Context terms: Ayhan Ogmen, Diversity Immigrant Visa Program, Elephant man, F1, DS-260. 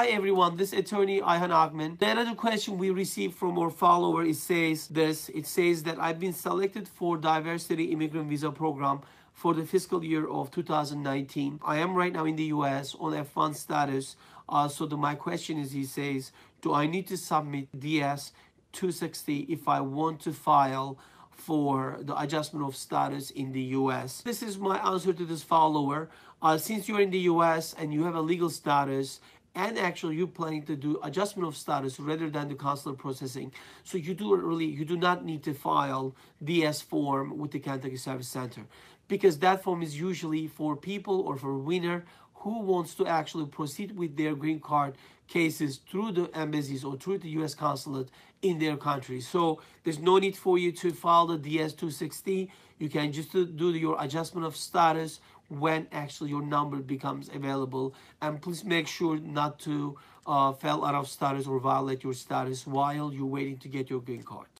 Hi everyone, this is attorney Ayhan Ogmen. Another question we received from our follower, it says that I've been selected for Diversity Immigrant Visa Program for the fiscal year of 2019. I am right now in the US on F1 status. My question is, he says, do I need to submit DS-260 if I want to file for the adjustment of status in the US? This is my answer to this follower. Since you're in the US and you have a legal status, and actually you're planning to do adjustment of status rather than the consular processing, so you do not need to file DS form with the Kentucky Service Center, because that form is usually for people or for winner who wants to actually proceed with their green card cases through the embassies or through the U.S. consulate in their country. So there's no need for you to file the DS-260. You can just do your adjustment of status when actually your number becomes available. And please make sure not to fail out of status or violate your status while you're waiting to get your green card.